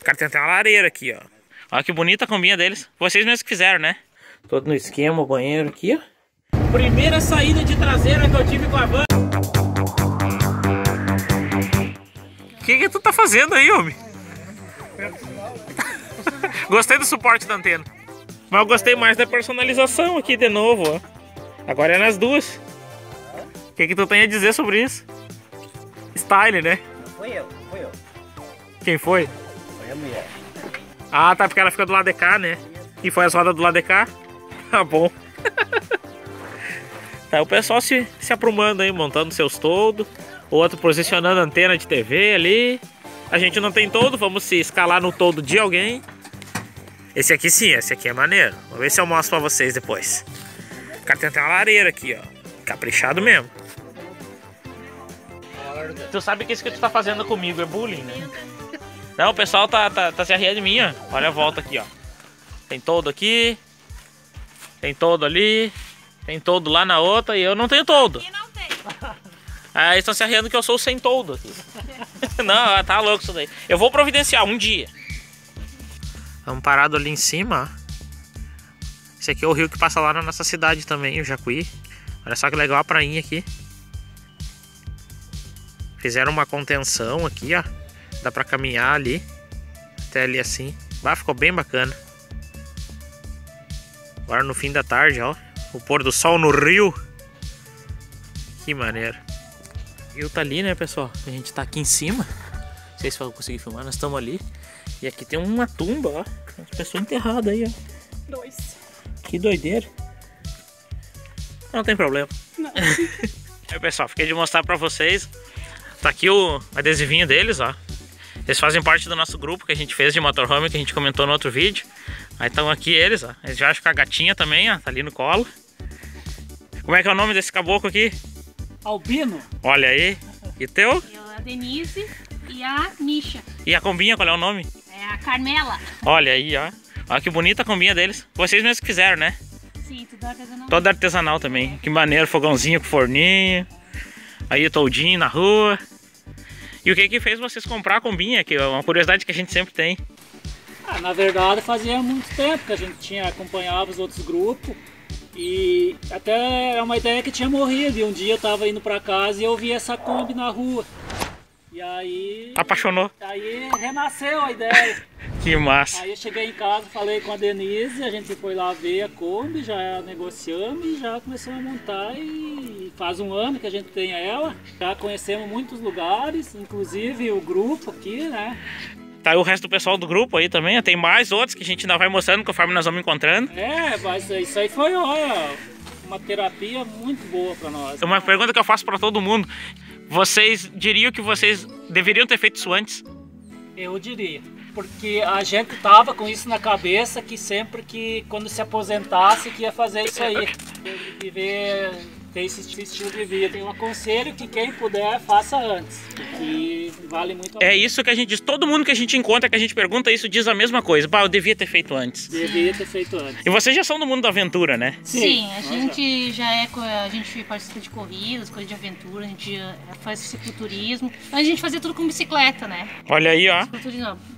O cara tem até uma lareira aqui, ó. Olha que bonita a combinha deles. Vocês mesmos que fizeram, né? Todo no esquema, o banheiro aqui, ó. Primeira saída de traseira que eu tive com a van. O que tu tá fazendo aí, homem? Gostei do suporte da antena. Mas eu gostei mais da personalização aqui de novo, ó. Agora é nas duas. O que tu tem a dizer sobre isso? Style, né? Não fui eu, não fui eu. Quem foi? Foi a mulher. Ah, tá, porque ela fica do lado de cá, né? E foi as rodas do lado de cá? Tá bom. Tá, o pessoal se aprumando aí, montando seus toldos. Outro posicionando a antena de TV ali. A gente não tem toldo, vamos se escalar no toldo de alguém. Esse aqui sim, esse aqui é maneiro. Vamos ver se eu mostro pra vocês depois. O cara tem até uma lareira aqui, ó. Caprichado mesmo. Tu sabe que isso que tu tá fazendo comigo é bullying, né? Não, o pessoal tá se arriando de mim, ó. Olha a volta aqui, ó. Tem toldo aqui. Tem toldo ali. Tem toldo lá na outra e eu não tenho toldo. E não tem. Ah, eles estão se arreando que eu sou sem toldo aqui. Não, tá louco isso daí. Eu vou providenciar um dia. Estamos parados ali em cima. Esse aqui é o rio que passa lá na nossa cidade também, o Jacuí. Olha só que legal a prainha aqui. Fizeram uma contenção aqui, ó. Dá pra caminhar ali. Até ali assim. Bah, ficou bem bacana. Agora no fim da tarde, ó. O pôr do sol no rio. Que maneiro. Eu tá ali, né, pessoal? A gente tá aqui em cima. Não sei se eu consegui filmar, nós estamos ali. E aqui tem uma tumba, ó. Tem uma pessoa enterrada aí, ó. Dois. Que doideira. Não tem problema. Não. Aí, pessoal, fiquei de mostrar pra vocês. Tá aqui o adesivinho deles, ó. Eles fazem parte do nosso grupo que a gente fez de motorhome, que a gente comentou no outro vídeo. Aí estão aqui eles, ó. Eles já acham que a gatinha também, ó. Tá ali no colo. Como é que é o nome desse caboclo aqui? Albino. Olha aí. E teu? Eu, a Denise e a Misha. E a combinha, qual é o nome? É a Carmela. Olha aí, ó. Olha que bonita a combinha deles. Vocês mesmos que fizeram, né? Sim, tudo artesanal. Todo artesanal também. É. Que maneiro, fogãozinho com forninho. Aí o toldinho na rua. E o que fez vocês comprar a combinha? Que é uma curiosidade que a gente sempre tem. Ah, na verdade fazia muito tempo que a gente acompanhava os outros grupos. E até é uma ideia que tinha morrido, e um dia eu tava indo pra casa e eu vi essa Kombi na rua. E aí... apaixonou. Aí renasceu a ideia. Que massa. Aí eu cheguei em casa, falei com a Denise, a gente foi lá ver a Kombi, já negociamos e já começamos a montar. E faz um ano que a gente tem ela, já conhecemos muitos lugares, inclusive o grupo aqui, né? Tá aí o resto do pessoal do grupo aí também. Tem mais outros que a gente ainda vai mostrando conforme nós vamos encontrando. É, mas isso aí foi, olha, uma terapia muito boa pra nós. Uma pergunta que eu faço pra todo mundo. Vocês diriam que vocês deveriam ter feito isso antes? Eu diria. Porque a gente tava com isso na cabeça que sempre que, quando se aposentasse, que ia fazer isso aí. Viver, ter esse estilo de vida. Eu aconselho que quem puder, faça antes. Que vale muito a pena. É isso que a gente diz. Todo mundo que a gente encontra, que a gente pergunta isso, diz a mesma coisa. Bah, eu devia ter feito antes. Devia ter feito antes. E vocês já são do mundo da aventura, né? Sim, a gente já é... A gente participa de corridas, coisas de aventura, a gente faz cicloturismo. A gente fazia tudo com bicicleta, né? Olha aí, ó.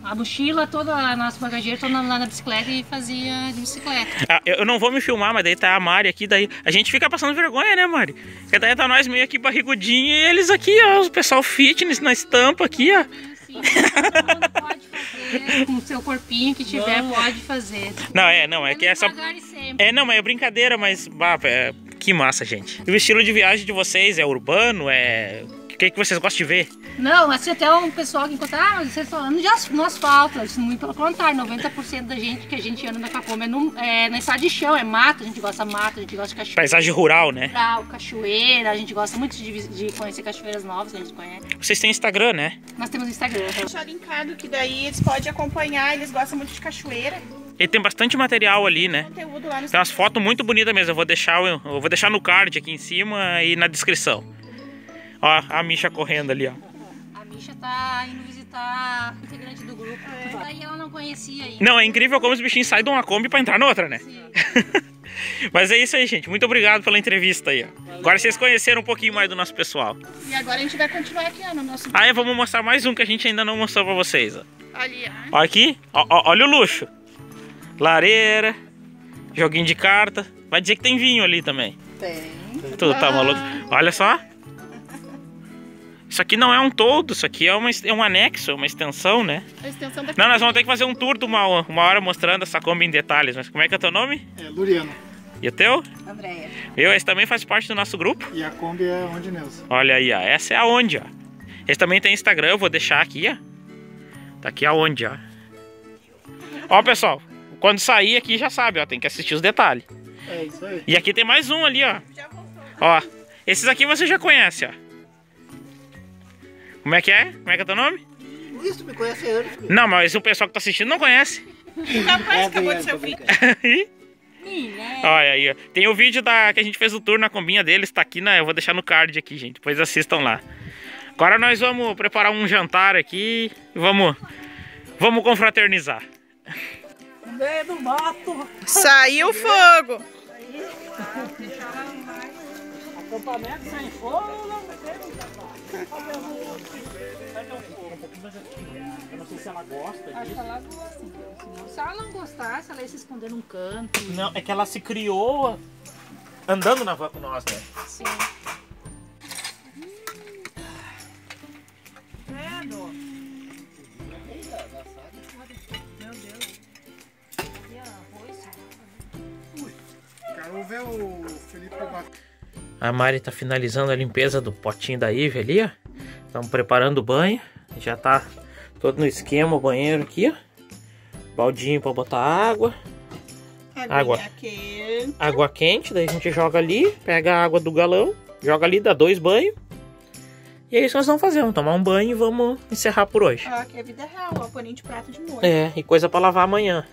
A mochila toda, a nossa bagageira toda lá na bicicleta e fazia de bicicleta. Ah, eu não vou me filmar, mas daí tá a Mari aqui, daí a gente fica passando vergonha, né? Mari? Porque daí tá nós meio aqui barrigudinho e eles aqui, ó, o pessoal fitness na estampa aqui, ó. Sim, pode fazer, com o seu corpinho que tiver, não. Pode fazer. Não, é, não, é que essa... É, não, mas é brincadeira, mas, bah, é... que massa, gente. E o estilo de viagem de vocês é urbano, é... O que vocês gostam de ver? Não, assim, até um pessoal que encontra, ah, vocês estão andando no asfalto, assim, muito pelo contrário, 90% da gente que a gente anda na Capoma é na estrada de chão, é mato, a gente gosta de mato, a gente gosta de cachoeira. Paisagem rural, né? Rural, cachoeira, a gente gosta muito de conhecer cachoeiras novas que a gente conhece. Vocês têm Instagram, né? Nós temos Instagram. Vou deixar linkado que daí eles podem acompanhar, eles gostam muito de cachoeira. E tem bastante material ali, né? Tem umas fotos muito bonitas mesmo, eu vou deixar no card aqui em cima e na descrição. Ó, a Misha correndo ali, ó. A Misha tá indo visitar o integrante do grupo. Daí ela não conhecia ainda. Não, é incrível como os bichinhos saem de uma Kombi pra entrar na outra, né? Sim. Mas é isso aí, gente. Muito obrigado pela entrevista aí. Ó. Agora vocês conheceram um pouquinho mais do nosso pessoal. E agora a gente vai continuar aqui, ó, no nosso... Ah, eu vou mostrar mais um que a gente ainda não mostrou pra vocês, ó. Olha. Ó aqui. Ó, olha o luxo. Lareira. Joguinho de carta. Vai dizer que tem vinho ali também. Tem. Tu tá maluco? Olha só. Isso aqui não é um todo, isso aqui é um anexo, é uma extensão, né? A extensão da... Não, nós vamos ter que fazer um tour de uma hora mostrando essa Kombi em detalhes. Mas como é que é o teu nome? É Luriano. E o teu? Andréia. Eu, esse também faz parte do nosso grupo. E a Kombi é onde, Nelson? Olha aí, ó. Essa é a Onde, ó. Esse também tem Instagram, eu vou deixar aqui, ó. Tá aqui a Onde, ó. Ó, pessoal, quando sair aqui já sabe, ó, tem que assistir os detalhes. É isso aí. E aqui tem mais um ali, ó. Já voltou. Ó, esses aqui você já conhece, ó. Como é que é? Como é que é teu nome? Isso, me conhece eu. Não, mas o pessoal que tá assistindo não conhece. Rapaz, acabou de ser o vídeo. Olha aí, ó. Tem o vídeo que a gente fez o tour na combinha deles, tá aqui, né? Eu vou deixar no card aqui, gente. Depois assistam lá. Agora nós vamos preparar um jantar aqui e vamos confraternizar. No meio do mato. Saiu o fogo. Acampamento sem fogo, eu não sei se ela gosta disso. Acho que ela gosta, então. Se ela não gostasse, ela ia se esconder num canto. Não, é que ela se criou andando na van com nós, né? Sim. Vendo? Meu Deus. E arroz? Ui, quero ver o Felipe bater. A Mari tá finalizando a limpeza do potinho da Ive ali, ó. Estamos preparando o banho. Já tá todo no esquema o banheiro aqui, ó. Baldinho pra botar água. Água quente. Água quente, daí a gente joga ali. Pega a água do galão, joga ali, dá 2 banhos. E é isso que nós vamos fazer, vamos tomar um banho e vamos encerrar por hoje. Ah, que é vida real, ó, paninho de prato de molho. É, e coisa pra lavar amanhã.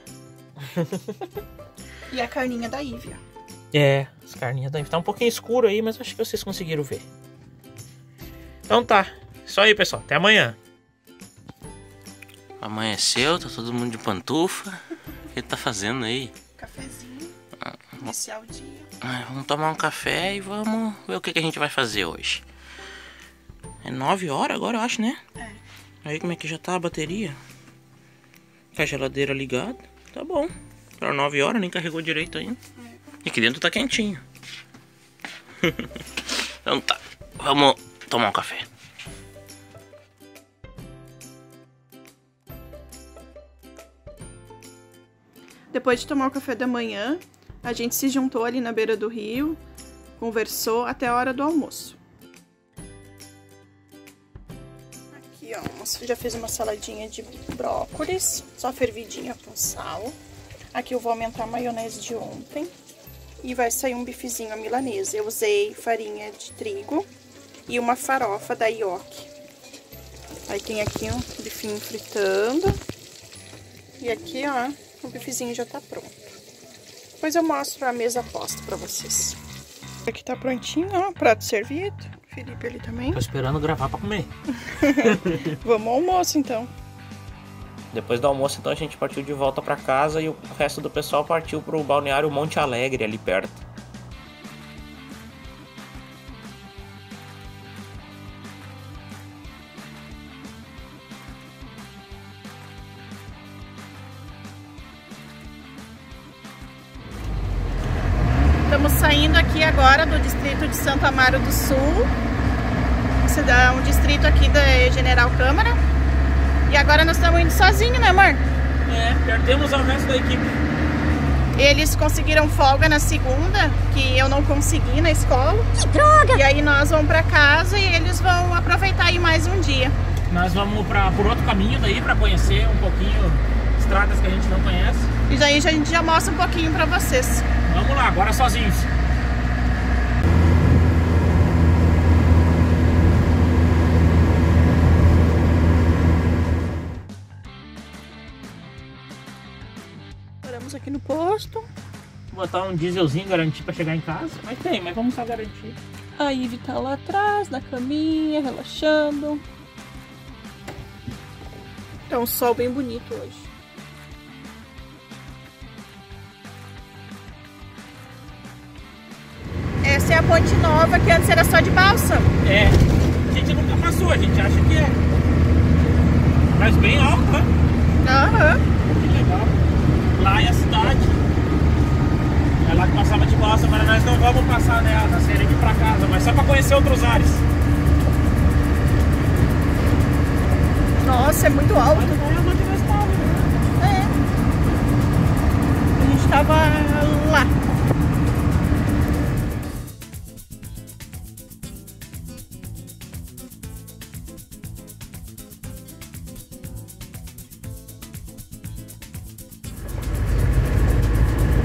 E a carninha da Ive, ó. É, as carninhas da Ive. Tá um pouquinho escuro aí, mas acho que vocês conseguiram ver. Então tá, isso aí, pessoal, até amanhã. Amanheceu, tá todo mundo de pantufa. O que tá fazendo aí? Cafezinho, iniciar o dia. Vamos tomar um café e vamos ver o que a gente vai fazer hoje. É 9 horas agora, eu acho, né? É. Aí como é que já tá a bateria? Com a geladeira ligada, tá bom. Pra 9 horas, nem carregou direito ainda. E aqui dentro tá quentinho. Então tá, vamos tomar um café. Depois de tomar o café da manhã, a gente se juntou ali na beira do rio, conversou até a hora do almoço. Aqui, ó, já fiz uma saladinha de brócolis, só fervidinha com sal. Aqui eu vou aumentar a maionese de ontem. E vai sair um bifezinho à milanesa. Eu usei farinha de trigo e uma farofa da Ioki. Aí tem aqui um bifinho fritando. E aqui, ó, o bifezinho já tá pronto. Depois eu mostro a mesa posta pra vocês. Aqui tá prontinho, ó, prato servido. Felipe ali também. Tô esperando gravar pra comer. Vamos ao almoço, então. Depois do almoço, então, a gente partiu de volta pra casa e o resto do pessoal partiu pro Balneário Monte Alegre, ali perto. Estamos saindo aqui agora do distrito de Santo Amaro do Sul. Esse é um distrito aqui da General Câmara. E agora nós estamos indo sozinhos, né, amor? É, perdemos ao resto da equipe. Eles conseguiram folga na segunda, que eu não consegui na escola. Que droga! E aí nós vamos pra casa e eles vão aproveitar aí mais um dia. Nós vamos por outro caminho daí pra conhecer um pouquinho estradas que a gente não conhece. E daí a gente já mostra um pouquinho pra vocês. Vamos lá, agora sozinhos. Aqui no posto. Vou botar um dieselzinho garantir pra chegar em casa. Mas tem, mas vamos só garantir. A Ive tá lá atrás, na caminha, relaxando. Tá um sol bem bonito hoje. a ponte nova, que antes era só de balsa. É, a gente nunca passou, a gente acha que é. Mas bem alto, né? Aham. Que legal. Lá é a cidade. É lá que passava de balsa, mas nós não vamos passar nela, né, sair aqui pra casa, mas só pra conhecer outros ares. Nossa, é muito alto. É. A gente tava lá.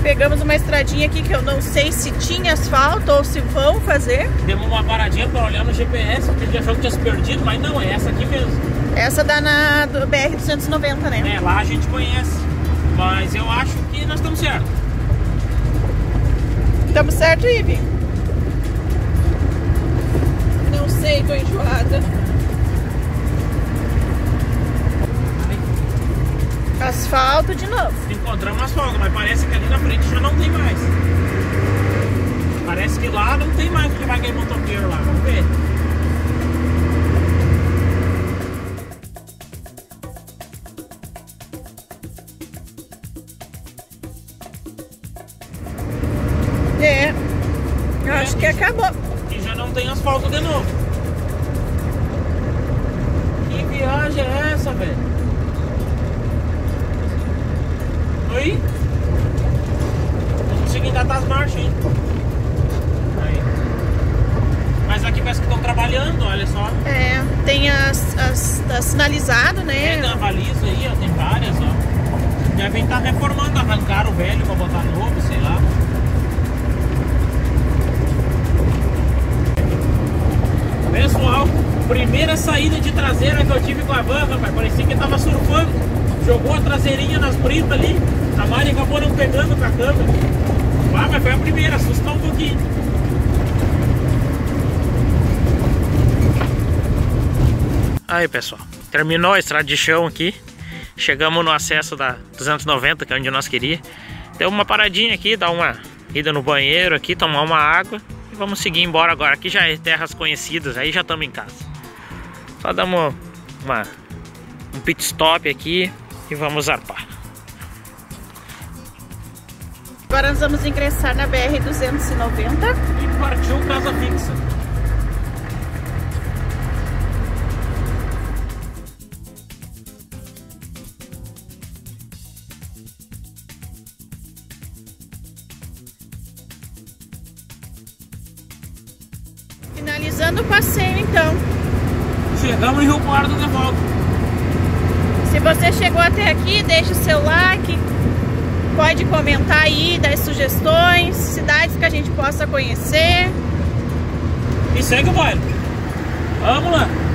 Pegamos uma estradinha aqui que eu não sei se tinha asfalto ou se vão fazer. Demos uma paradinha para olhar no GPS, porque a gente achou que tinha se perdido, mas não, é essa aqui mesmo. Essa dá na do BR-290, né? É, lá a gente conhece, mas eu acho que nós estamos certos. Estamos certo, Ivi? Não sei, tô enjoada. Asfalto de novo. Encontramos asfalto, mas parece que ali na frente já não tem mais. Parece que lá não tem mais, porque vai ganhar motoqueiro lá, vamos ver. É, eu acho que acabou. E já não tem asfalto de novo. Que viagem é essa, velho? Aí, não consegui engatar as marchas, hein? Aí. Mas aqui parece que estão trabalhando, olha só. É, tem as sinalizado, né? Tem a baliza aí, ó, tem várias, ó. Devem estar reformando, arrancaram o velho pra botar novo, sei lá. Pessoal, primeira saída de traseira que eu tive com a van, rapaz, parecia que tava surfando. Jogou a traseirinha nas britas ali. A Mari acabou não pegando com a câmera. Ah, mas foi a primeira, assustou um pouquinho. Aí, pessoal, terminou a estrada de chão aqui. Chegamos no acesso da 290, que é onde nós queríamos. Deu uma paradinha aqui, dar uma ida no banheiro aqui, tomar uma água. E vamos seguir embora agora. Aqui já é terras conhecidas, aí já estamos em casa. Só damos um pit stop aqui e vamos zarpar. Agora nós vamos ingressar na BR-290 e partiu Casa Fixa. Finalizando o passeio, então. Chegamos em Rio Pardo de volta. Se você chegou até aqui, deixa o seu like. Pode comentar aí, dar sugestões, cidades que a gente possa conhecer. E segue o baile. Vamos lá!